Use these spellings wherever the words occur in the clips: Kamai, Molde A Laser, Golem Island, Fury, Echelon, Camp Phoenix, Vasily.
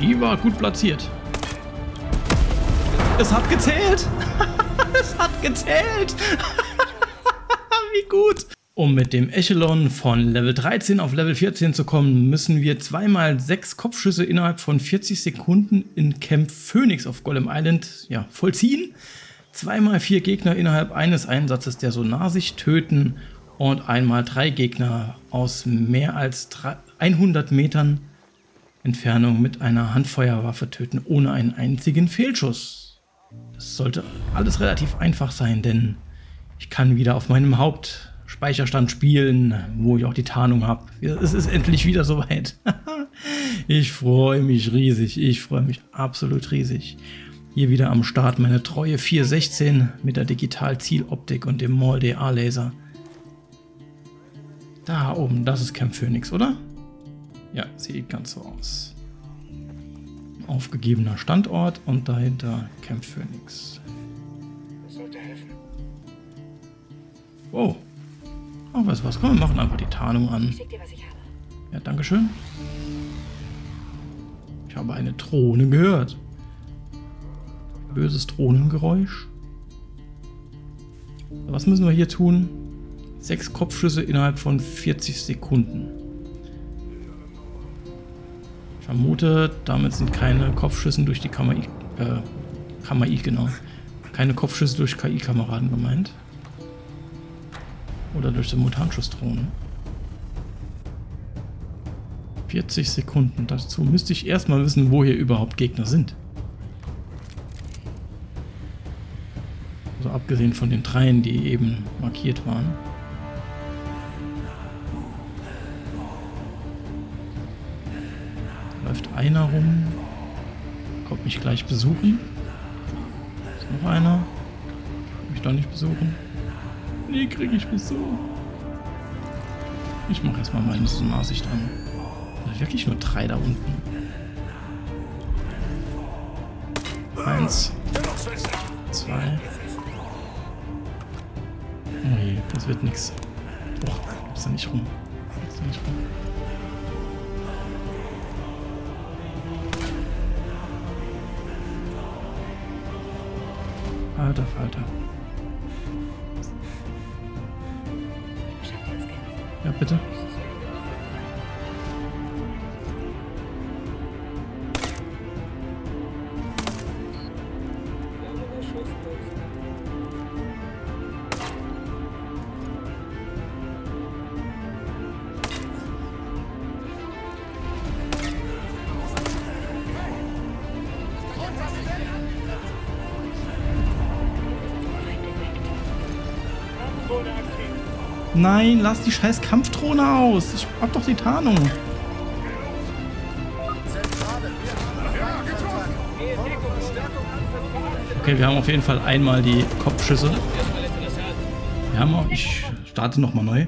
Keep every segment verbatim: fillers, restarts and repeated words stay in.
Die war gut platziert. Es hat gezählt. Es hat gezählt. Wie gut. Um mit dem Echelon von Level dreizehn auf Level vierzehn zu kommen, müssen wir zweimal sechs Kopfschüsse innerhalb von vierzig Sekunden in Camp Phoenix auf Golem Island ja, vollziehen. Zweimal vier Gegner innerhalb eines Einsatzes der Sonarsicht töten und einmal drei Gegner aus mehr als hundert Metern Entfernung mit einer Handfeuerwaffe töten, ohne einen einzigen Fehlschuss. Das sollte alles relativ einfach sein, denn ich kann wieder auf meinem Hauptspeicherstand spielen, wo ich auch die Tarnung habe. Es ist endlich wieder soweit. Ich freue mich riesig, ich freue mich absolut riesig. Hier wieder am Start meine treue vier sechzehn mit der Digital-Zieloptik und dem Molde A Laser. Da oben, das ist Camp Phoenix, oder? Ja, sieht ganz so aus. Aufgegebener Standort und dahinter Camp Phoenix. Das sollte helfen. Wow. Oh, weißt du was? Komm, wir machen einfach die Tarnung an. Ich schick dir, was ich habe. Ja, dankeschön. Ich habe eine Drohne gehört. Böses Drohnengeräusch. Was müssen wir hier tun? Sechs Kopfschüsse innerhalb von vierzig Sekunden. Ich vermute, damit sind keine Kopfschüsse durch die Kamai, äh, Kamai, genau. Keine Kopfschüsse durch K I-Kameraden gemeint. Oder durch Simultanschussdrohne. vierzig Sekunden. Dazu müsste ich erstmal wissen, wo hier überhaupt Gegner sind. Also abgesehen von den dreien, die eben markiert waren. Da läuft einer rum. Kommt mich gleich besuchen. Ist noch einer. Kann mich doch nicht besuchen. Nee, kriege ich Besuch. Ich mache erstmal meine Sonarsicht an. Da sind wirklich nur drei da unten. Eins. Zwei. Oh je, das wird nix. Boah, gibt's da nicht rum. Gibt's da nicht rum. Alter Falter. Ja, bitte. Nein, lass die scheiß Kampfdrohne aus. Ich hab doch die Tarnung. Okay, wir haben auf jeden Fall einmal die Kopfschüsse. Wir haben auch, ich starte nochmal neu.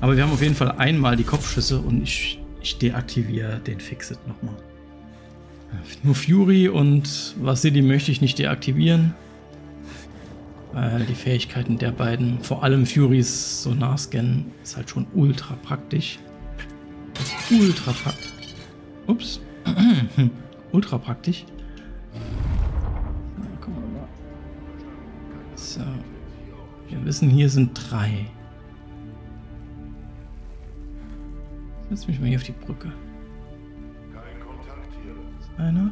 Aber wir haben auf jeden Fall einmal die Kopfschüsse und ich, ich deaktiviere den Fixit nochmal. Nur Fury und Vasily möchte ich nicht deaktivieren. Die Fähigkeiten der beiden, vor allem Furys Sonarscan, ist halt schon ultra praktisch. Ultra praktisch. Ups. Ultra praktisch. So. Wir wissen, hier sind drei. Setz mich mal hier auf die Brücke. Ist einer?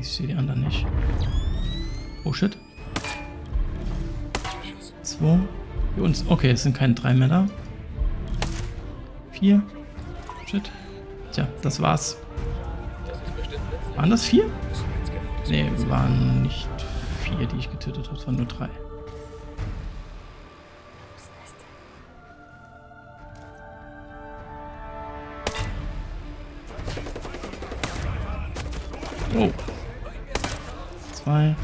Ich sehe die anderen nicht. Oh shit. Zwei. Hier uns. Okay, es sind keine drei mehr da. Vier. Shit. Tja, das war's. Waren das vier? Nee, waren nicht vier, die ich getötet habe. Es waren nur drei. Oh. Zwei,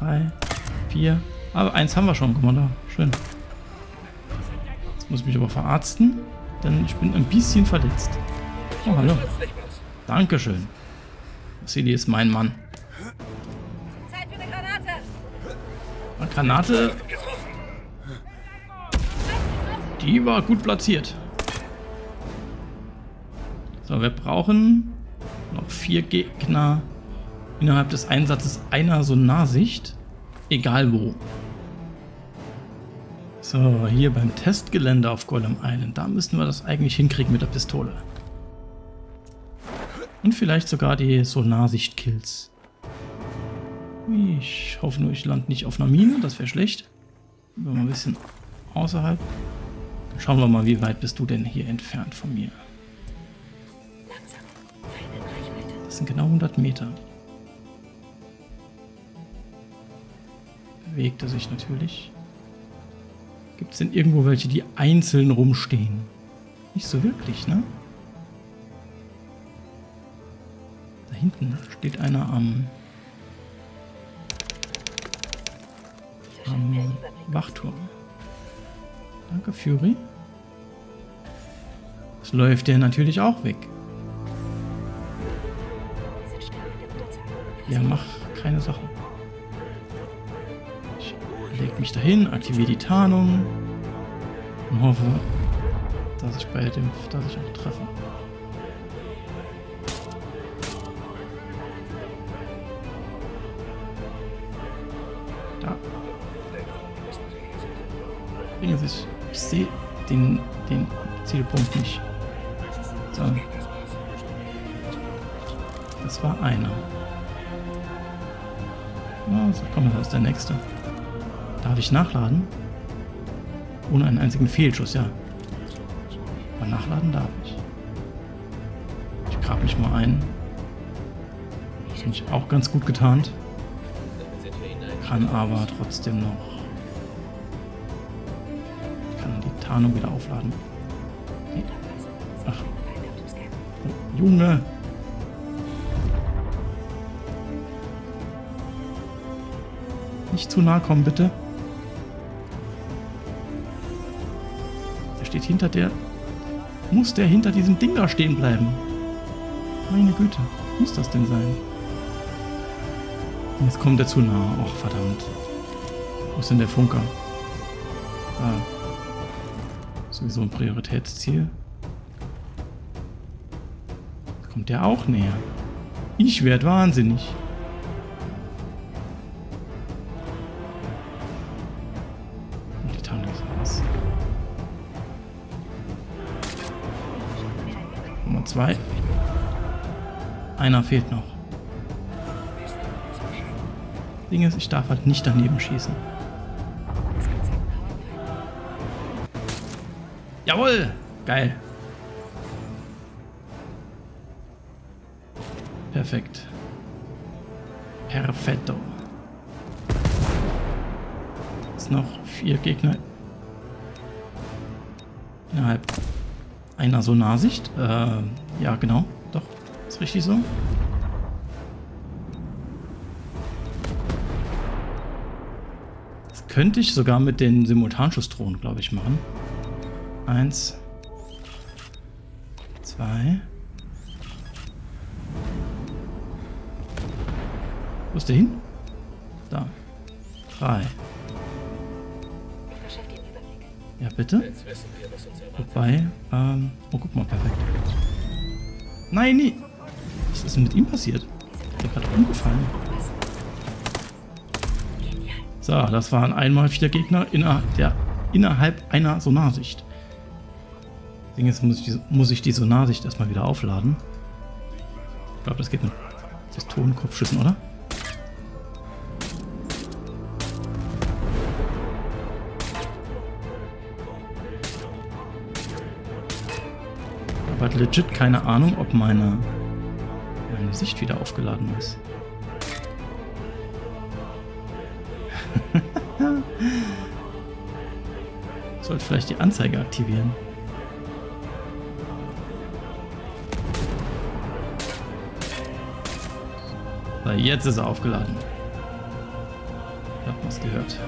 drei, vier. Aber eins haben wir schon, guck mal da. Schön. Jetzt muss ich mich aber verarzten, denn ich bin ein bisschen verletzt. Oh, hallo. Dankeschön. Vasily ist mein Mann. Zeit für eine Granate. Eine Granate. Die war gut platziert. So, wir brauchen noch vier Gegner innerhalb des Einsatzes einer Sonarsicht. Egal wo. So, hier beim Testgelände auf Golem Island. Da müssen wir das eigentlich hinkriegen mit der Pistole. Und vielleicht sogar die Sonarsicht-Kills. Ich hoffe nur, ich lande nicht auf einer Mine. Das wäre schlecht. Mal ein bisschen außerhalb. Schauen wir mal, wie weit bist du denn hier entfernt von mir? Das sind genau hundert Meter. Bewegt er sich natürlich. Gibt es denn irgendwo welche, die einzeln rumstehen? Nicht so wirklich, ne? Da hinten steht einer am, am Wachturm. Danke, Fury. Das läuft der natürlich auch weg. Ja, mach keine Sache. Ich leg mich dahin, aktiviere die Tarnung und hoffe, dass ich bei dem, dass ich auch treffe. Da. Bringen Sie sich. Ich sehe den, den Zielpunkt nicht. So. Das war einer. Oh, so, komm, das ist der nächste. Darf ich nachladen? Ohne einen einzigen Fehlschuss, ja. Aber nachladen darf ich. Ich grab mich mal ein. Das bin ich auch ganz gut getarnt. Kann aber trotzdem noch. Kann die Tarnung wieder aufladen. Ach. Oh, Junge! Nicht zu nah kommen, bitte. Der steht hinter der... Muss der hinter diesem Ding da stehen bleiben? Meine Güte, muss das denn sein? Jetzt kommt er zu nah. Och, verdammt. Wo ist denn der Funker? Ah. Sowieso ein Prioritätsziel. Kommt der auch näher? Ich werde wahnsinnig. Zwei. Einer fehlt noch. Das Ding ist, ich darf halt nicht daneben schießen. Jawohl! Geil. Perfekt. Perfetto. Jetzt noch vier Gegner. Innerhalb einer Sonarsicht. Äh, ja, genau. Doch. Ist richtig so. Das könnte ich sogar mit den Simultanschussdrohnen, glaube ich, machen. Eins. Zwei. Wo ist der hin? Da. Drei. Ja, bitte? Wobei, ähm, oh, guck mal, perfekt. Nein, nee. Was ist denn mit ihm passiert? Der hat gerade umgefallen. So, das waren einmal vier Gegner inner, der, innerhalb einer Sonarsicht. Deswegen jetzt muss ich, muss ich die Sonarsicht erstmal wieder aufladen. Ich glaube, das geht mit Pistolenkopfschüssen, oder? Ich habe legit keine Ahnung, ob meine, meine Sicht wieder aufgeladen ist. Ich sollte vielleicht die Anzeige aktivieren. So, jetzt ist er aufgeladen. Ich habe was gehört.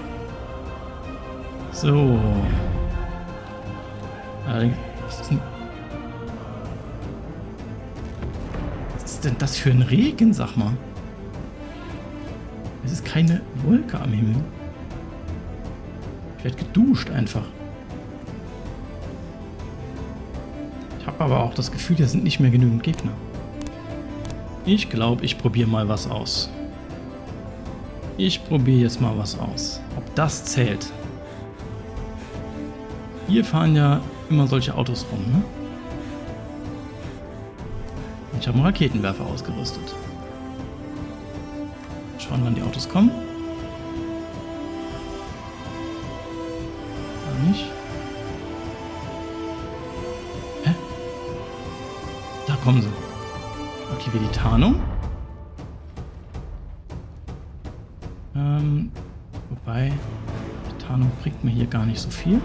So. Allerdings, was ist denn denn das für ein Regen, sag mal? Es ist keine Wolke am Himmel. Ich werde geduscht einfach. habe aber auch das Gefühl, hier sind nicht mehr genügend Gegner. Ich glaube, ich probiere mal was aus. Ich probiere jetzt mal was aus. Ob das zählt? Hier fahren ja immer solche Autos rum, ne? Ich habe einen Raketenwerfer ausgerüstet. Schauen, wann die Autos kommen. Gar nicht. Hä? Da kommen sie. Aktiviere die Tarnung. Ähm, wobei, die Tarnung bringt mir hier gar nicht so viel.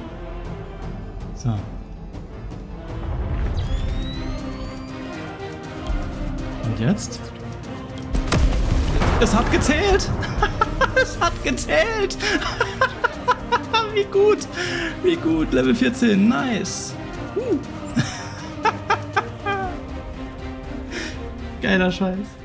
So. Und jetzt? Es hat gezählt! Es hat gezählt! Wie gut! Wie gut! Level vierzehn, nice! Uh. Geiler Scheiß.